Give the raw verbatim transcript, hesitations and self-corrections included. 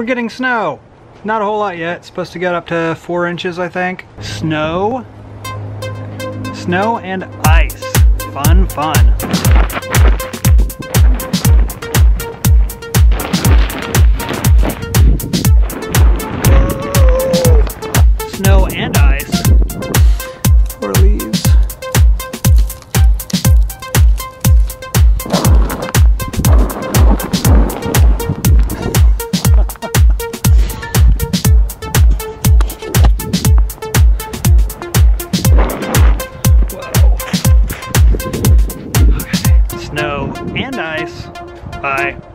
We're getting snow. Not a whole lot yet. It's supposed to get up to four inches, I think. Snow. Snow and ice. Fun, fun. Snow and ice. Or leaves. Bye.